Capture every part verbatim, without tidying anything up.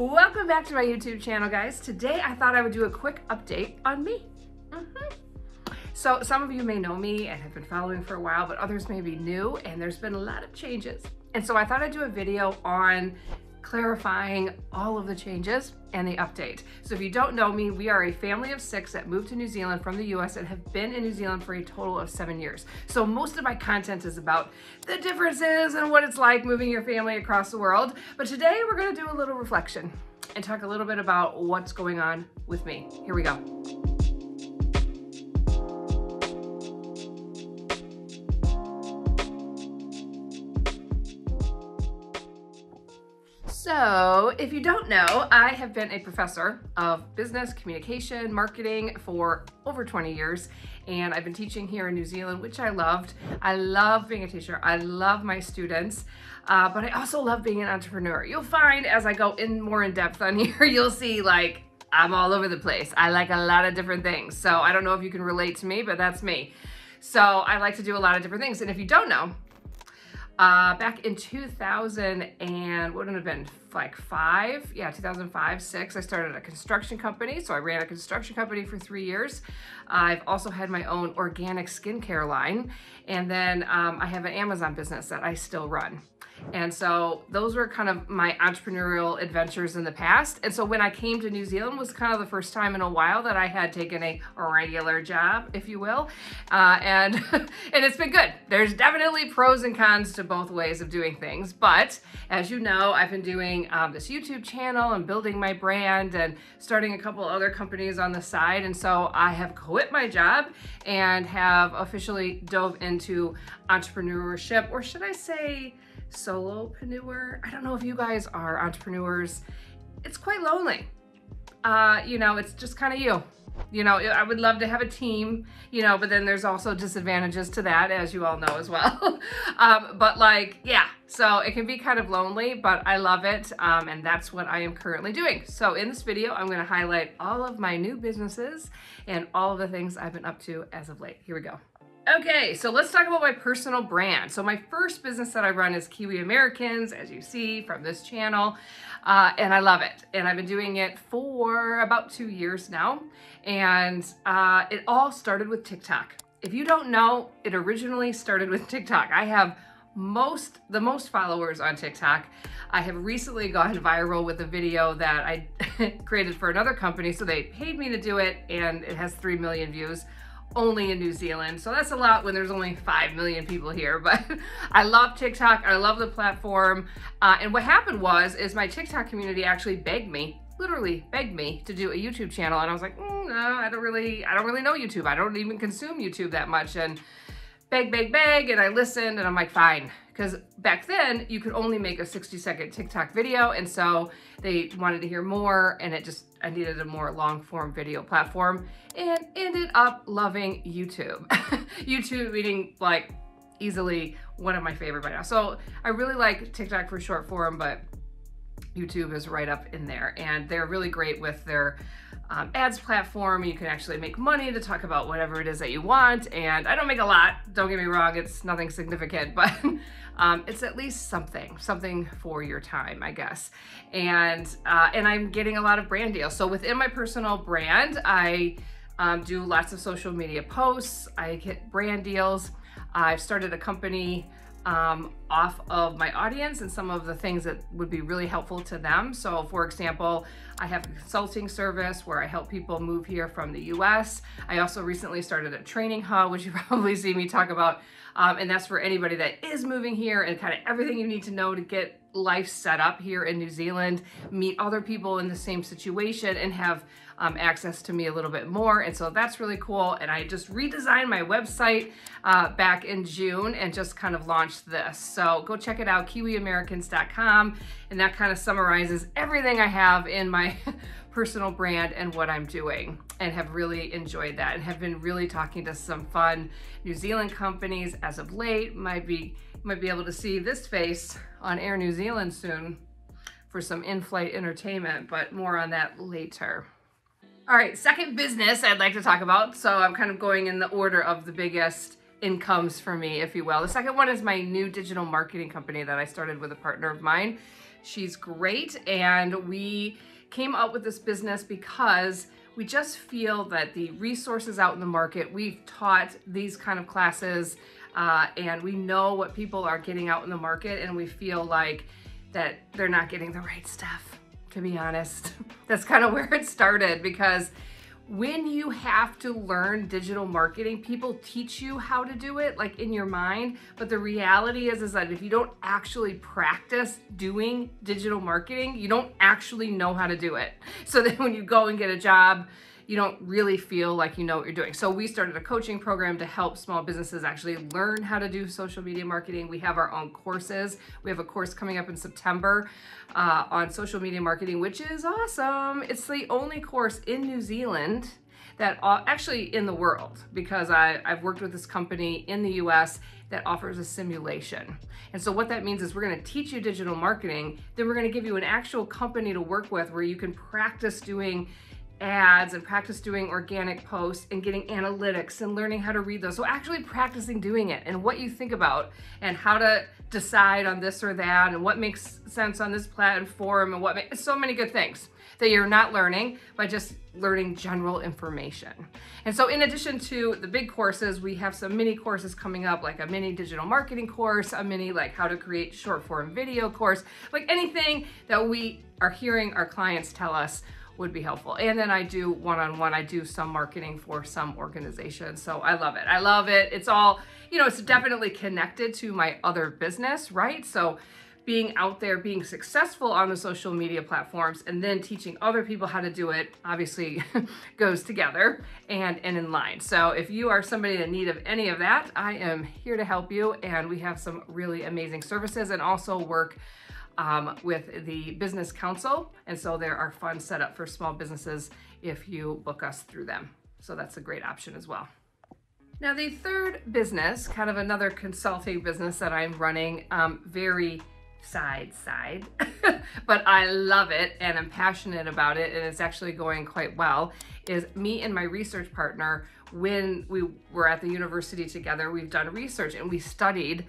Welcome back to my YouTube channel, guys. Today I thought I would do a quick update on me. Mm-hmm. So some of you may know me and have been following for a while, but others may be new, and there's been a lot of changes. And so I thought I'd do a video on clarifying all of the changes and the update. So if you don't know me, we are a family of six that moved to New Zealand from the U S and have been in New Zealand for a total of seven years. So most of my content is about the differences and what it's like moving your family across the world. But today we're going to do a little reflection and talk a little bit about what's going on with me. Here we go. So if you don't know, I have been a professor of business, communication, marketing for over twenty years, and I've been teaching here in New Zealand, which I loved. I love being a teacher. I love my students, uh, but I also love being an entrepreneur. You'll find as I go in more in depth on here, you'll see like I'm all over the place. I like a lot of different things. So I don't know if you can relate to me, but that's me. So I like to do a lot of different things. And if you don't know, Uh, back in two thousand and what would it have been, like five? Yeah, two thousand five, six, I started a construction company. So I ran a construction company for three years. I've also had my own organic skincare line. And then um, I have an Amazon business that I still run. And so those were kind of my entrepreneurial adventures in the past. And so when I came to New Zealand was kind of the first time in a while that I had taken a regular job, if you will. Uh, and, and it's been good. There's definitely pros and cons to both ways of doing things. But as you know, I've been doing um, this YouTube channel and building my brand and starting a couple other companies on the side. And so I have quit my job and have officially dove into entrepreneurship, or should I say, solopreneur. I don't know if you guys are entrepreneurs. It's quite lonely. Uh, you know, it's just kind of you. You know, I would love to have a team, you know, but then there's also disadvantages to that, as you all know as well. um, but like, yeah, so it can be kind of lonely, but I love it. Um, and that's what I am currently doing. So in this video, I'm going to highlight all of my new businesses and all of the things I've been up to as of late. Here we go. Okay, so let's talk about my personal brand. So my first business that I run is Kiwi Americans, as you see from this channel, uh, and I love it. And I've been doing it for about two years now, and uh, it all started with TikTok. If you don't know, it originally started with TikTok. I have most the most followers on TikTok. I have recently gone viral with a video that I created for another company, so they paid me to do it, and it has three million views. Only in New Zealand. So that's a lot when there's only five million people here, but I love TikTok. I love the platform. Uh, and what happened was, is my TikTok community actually begged me, literally begged me to do a YouTube channel. And I was like, mm, no, I don't really, I don't really know YouTube. I don't even consume YouTube that much. And beg, beg, beg. And I listened and I'm like, fine. Because back then you could only make a sixty second TikTok video. And so they wanted to hear more, and it just, I needed a more long form video platform, and ended up loving YouTube. YouTube being like easily one of my favorite by now. So I really like TikTok for short form, but YouTube is right up in there, and they're really great with their um, ads platform. You can actually make money to talk about whatever it is that you want. And I don't make a lot, don't get me wrong, it's nothing significant, but um, it's at least something, something for your time, I guess. And, uh, and I'm getting a lot of brand deals. So within my personal brand, I um, do lots of social media posts. I get brand deals. I've started a company Um, off of my audience and some of the things that would be really helpful to them. So for example, I have a consulting service where I help people move here from the U S. I also recently started a training hub, which you probably see me talk about. Um, and that's for anybody that is moving here and kind of everything you need to know to get life set up here in New Zealand, meet other people in the same situation, and have um, access to me a little bit more. And so that's really cool. And I just redesigned my website uh, back in June and just kind of launched this. So go check it out, kiwi americans dot com. And that kind of summarizes everything I have in my personal brand and what I'm doing, and have really enjoyed that, and have been really talking to some fun New Zealand companies as of late. Might be might be able to see this face on Air New Zealand soon for some in-flight entertainment, but more on that later. All right, second business I'd like to talk about. So I'm kind of going in the order of the biggest incomes for me, if you will. The second one is my new digital marketing company that I started with a partner of mine. She's great, and we came up with this business because we just feel that the resources out in the market, we've taught these kind of classes, uh, and we know what people are getting out in the market, and we feel like that they're not getting the right stuff, to be honest. That's kind of where it started, because when you have to learn digital marketing, people teach you how to do it, like in your mind, but the reality is is that if you don't actually practice doing digital marketing, you don't actually know how to do it. So then when you go and get a job, you don't really feel like you know what you're doing. So we started a coaching program to help small businesses actually learn how to do social media marketing. We have our own courses. We have a course coming up in September uh, on social media marketing, which is awesome. It's the only course in New Zealand that uh, actually in the world, because I, I've worked with this company in the U S that offers a simulation. And so what that means is we're gonna teach you digital marketing, then we're gonna give you an actual company to work with where you can practice doing ads and practice doing organic posts and getting analytics and learning how to read those. So actually practicing doing it and what you think about and how to decide on this or that and what makes sense on this platform and what makes so many good things that you're not learning by just learning general information. And so in addition to the big courses, we have some mini courses coming up, like a mini digital marketing course, a mini like how to create short form video course, like anything that we are hearing our clients tell us would be helpful. And then I do one-on-one, I do some marketing for some organizations. So I love it. I love it. It's all, you know, it's definitely connected to my other business, right? So being out there, being successful on the social media platforms, and then teaching other people how to do it obviously goes together and, and in line. So if you are somebody in need of any of that, I am here to help you. And we have some really amazing services and also work Um, with the business council. And so there are funds set up for small businesses if you book us through them. So that's a great option as well. Now the third business, kind of another consulting business that I'm running, um, very side side, but I love it and I'm passionate about it and it's actually going quite well, is me and my research partner, when we were at the university together, we've done research and we studied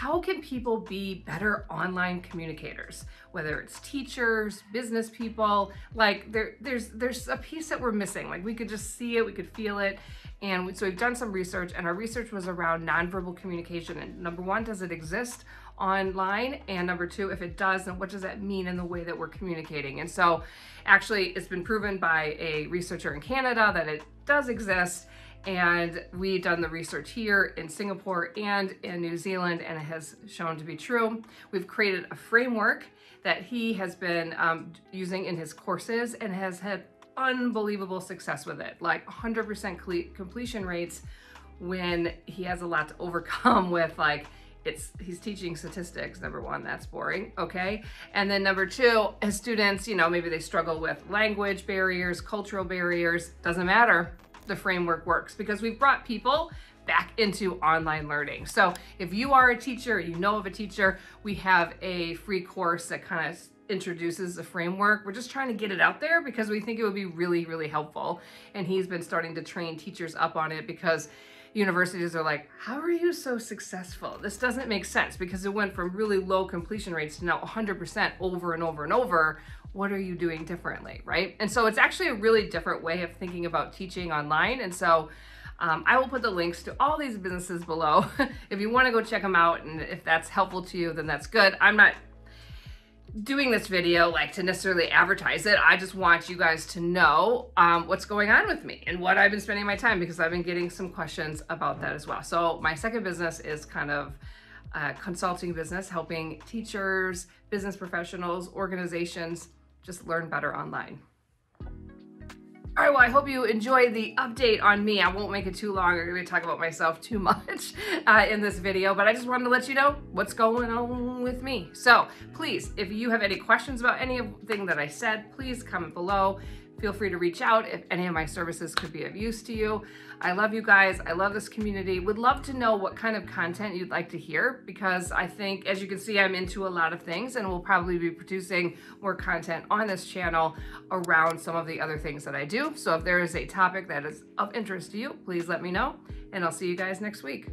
how can people be better online communicators, whether it's teachers, business people, like there, there's there's a piece that we're missing. Like we could just see it, we could feel it. And so we've done some research and our research was around nonverbal communication. And number one, does it exist online? And number two, if it does, then what does that mean in the way that we're communicating? And so actually it's been proven by a researcher in Canada that it does exist. And we've done the research here in Singapore and in New Zealand, and it has shown to be true. We've created a framework that he has been um, using in his courses and has had unbelievable success with it, like one hundred percent completion rates when he has a lot to overcome with, like, It's, he's teaching statistics, number one, that's boring, okay? And then number two, his students, you know, maybe they struggle with language barriers, cultural barriers, doesn't matter. The framework works because we've brought people back into online learning. So if you are a teacher, you know of a teacher, we have a free course that kind of introduces the framework. We're just trying to get it out there because we think it would be really, really helpful. And he's been starting to train teachers up on it because universities are like, how are you so successful? This doesn't make sense because it went from really low completion rates to now one hundred percent over and over and over. What are you doing differently, right? And so it's actually a really different way of thinking about teaching online. And so um, I will put the links to all these businesses below. If you want to go check them out, and if that's helpful to you, then that's good. I'm not doing this video like to necessarily advertise it. I just want you guys to know um, what's going on with me and what I've been spending my time, because I've been getting some questions about that as well. So my second business is kind of a consulting business, helping teachers, business professionals, organizations just learn better online. All right, well, I hope you enjoyed the update on me. I won't make it too long. I'm going to talk about myself too much uh, in this video, but I just wanted to let you know what's going on with me. So please, if you have any questions about anything that I said, please comment below. Feel free to reach out if any of my services could be of use to you. I love you guys. I love this community. Would love to know what kind of content you'd like to hear, because I think, as you can see, I'm into a lot of things and we'll probably be producing more content on this channel around some of the other things that I do. So if there is a topic that is of interest to you, please let me know, and I'll see you guys next week.